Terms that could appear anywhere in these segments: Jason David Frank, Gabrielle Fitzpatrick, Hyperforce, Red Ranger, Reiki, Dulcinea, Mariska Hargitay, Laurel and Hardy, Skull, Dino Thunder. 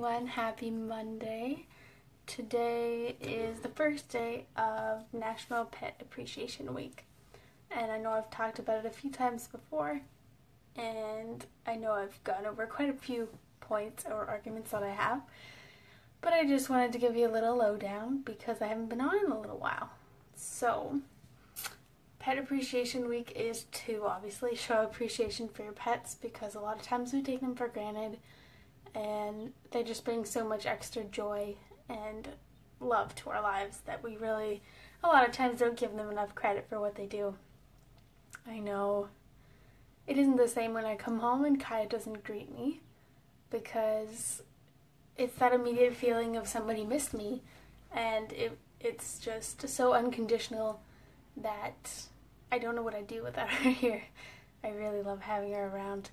everyone, happy Monday. Today is the first day of National Pet Appreciation Week, and I know I've talked about it a few times before, and I know I've gone over quite a few points or arguments that I have, but I just wanted to give you a little lowdown because I haven't been on in a little while. So, Pet Appreciation Week is to obviously show appreciation for your pets, because a lot of times we take them for granted and they just bring so much extra joy and love to our lives that we really a lot of times don't give them enough credit for what they do. I know it isn't the same when I come home and Kaya doesn't greet me, because it's that immediate feeling of somebody missed me, and it's just so unconditional that I don't know what I'd do without her here. I really love having her around.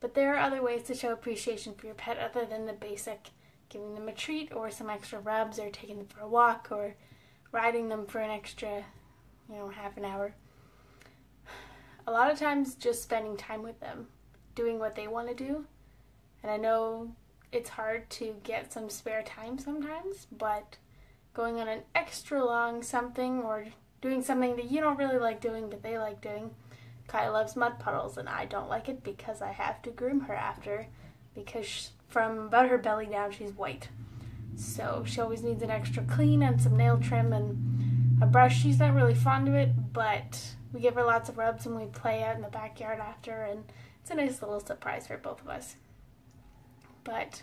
But there are other ways to show appreciation for your pet other than the basic giving them a treat or some extra rubs, or taking them for a walk, or riding them for an extra, half an hour. A lot of times just spending time with them, doing what they want to do. And I know it's hard to get some spare time sometimes, but going on an extra long something, or doing something that you don't really like doing but they like doing. Kai loves mud puddles, and I don't like it because I have to groom her after, because from about her belly down she's white. So she always needs an extra clean and some nail trim and a brush. She's not really fond of it, but we give her lots of rubs and we play out in the backyard after, and it's a nice little surprise for both of us. But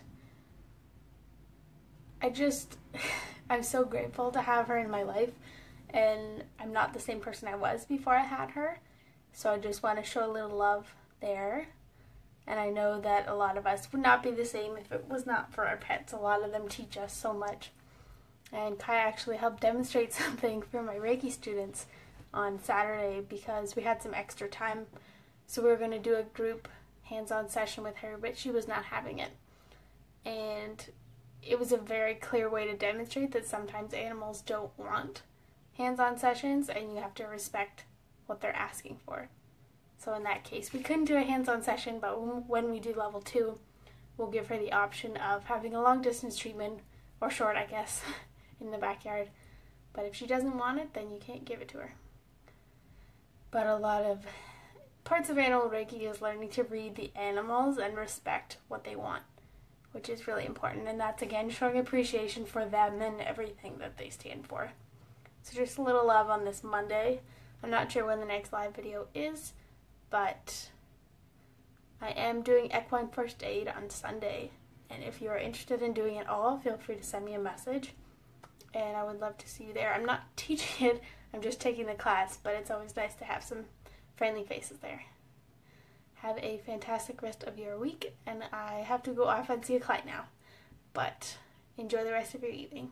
I'm so grateful to have her in my life, and I'm not the same person I was before I had her, so I just want to show a little love there. And I know that a lot of us would not be the same if it was not for our pets. A lot of them teach us so much. And Kai actually helped demonstrate something for my Reiki students on Saturday, because we had some extra time, so we were going to do a group hands-on session with her, but she was not having it. And it was a very clear way to demonstrate that sometimes animals don't want hands-on sessions, and you have to respect what they're asking for. So in that case, we couldn't do a hands-on session, but when we do level 2, we'll give her the option of having a long-distance treatment, or short, I guess, in the backyard. But if she doesn't want it, then you can't give it to her. But a lot of parts of animal Reiki is learning to read the animals and respect what they want, which is really important, and that's again showing appreciation for them and everything that they stand for. So just a little love on this Monday. I'm not sure when the next live video is, but I am doing equine first aid on Sunday, and if you are interested in doing it all, feel free to send me a message, and I would love to see you there. I'm not teaching it, I'm just taking the class, but it's always nice to have some friendly faces there. Have a fantastic rest of your week, and I have to go off and see a client now, but enjoy the rest of your evening.